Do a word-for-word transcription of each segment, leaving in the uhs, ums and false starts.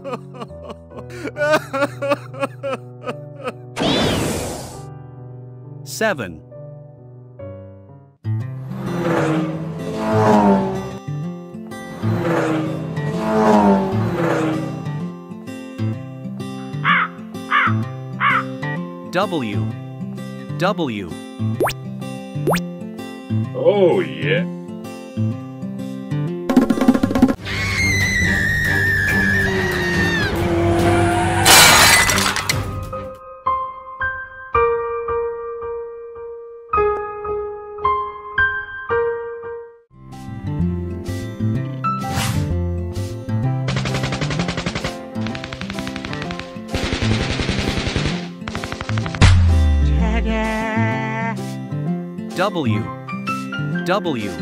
F. seven. W. W. Oh, yeah. W. W.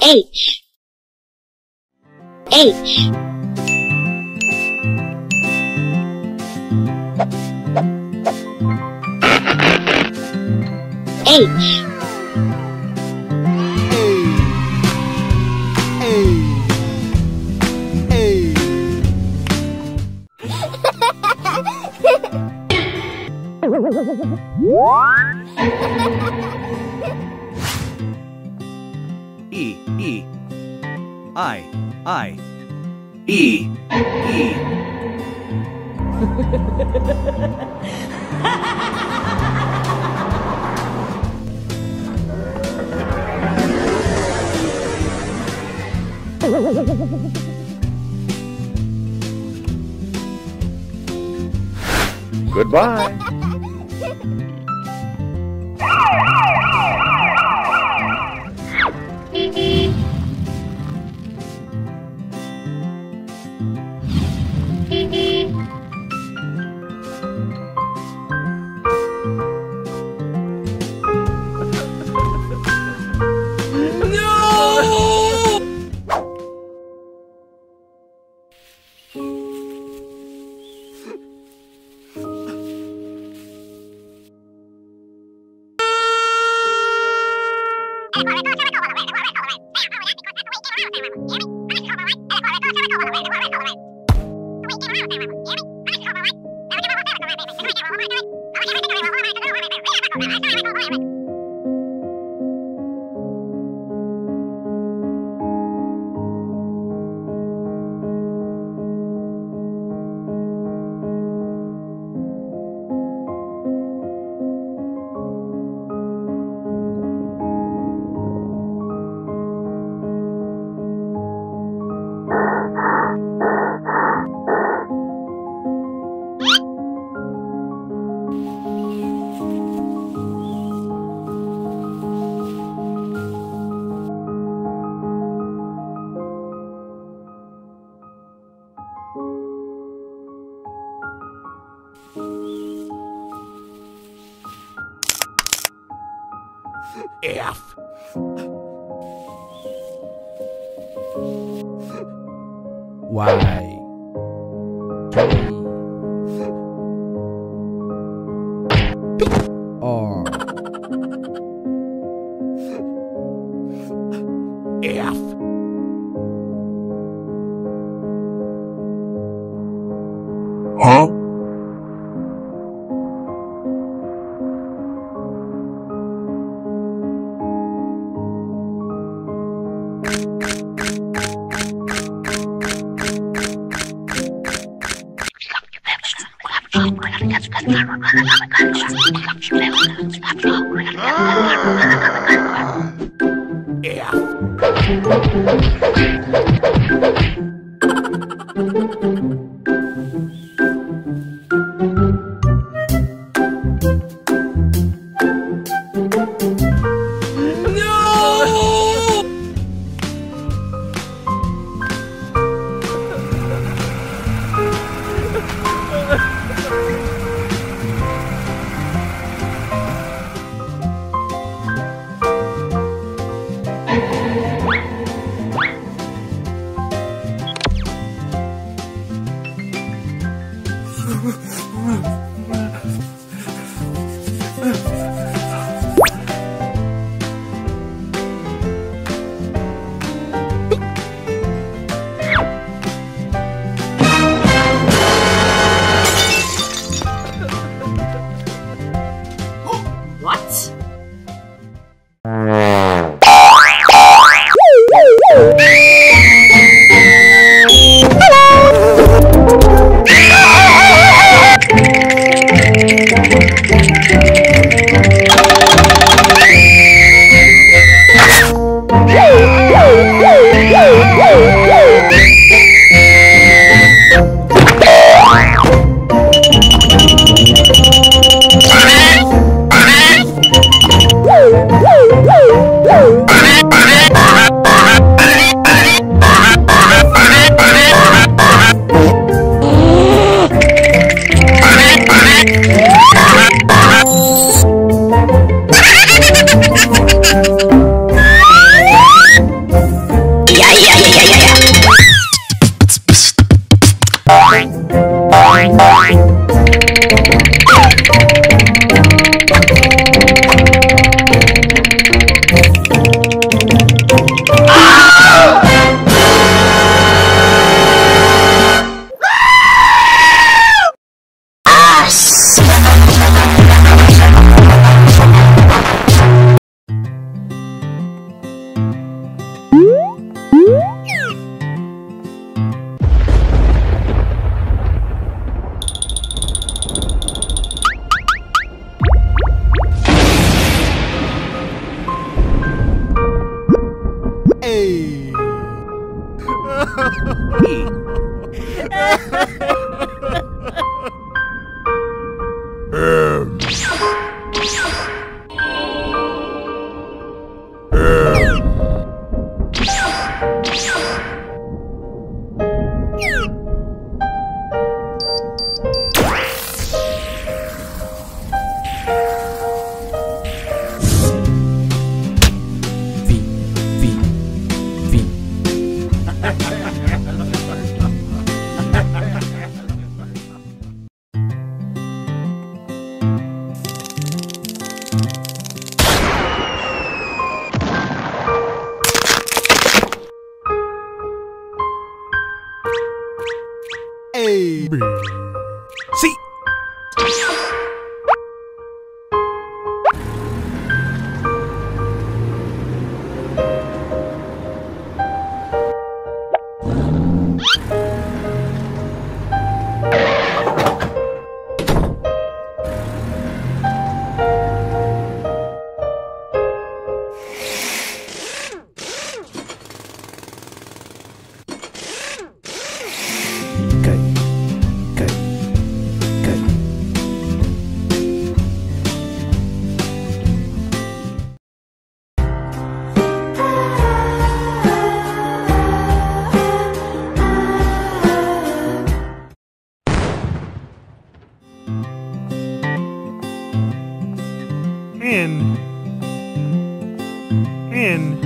H. H. H. E. E. I, I, E, E. Goodbye. F. Why? See? In, in.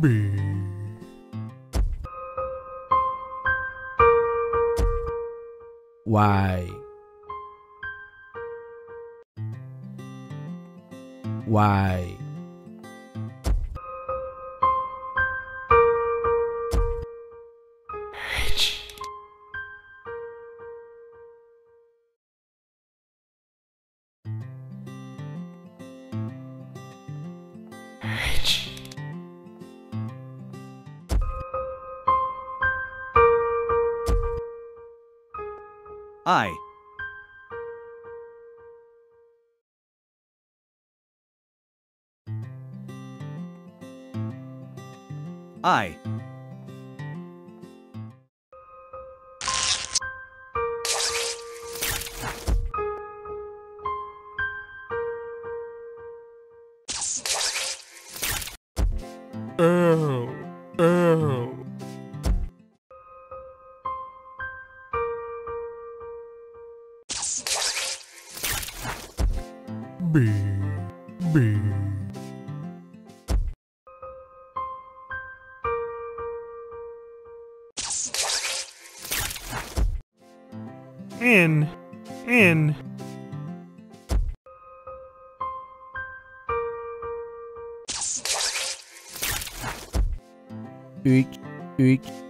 B. Why? Why? I. I. Oh, oh. B. B. N. N. Eek. Eek.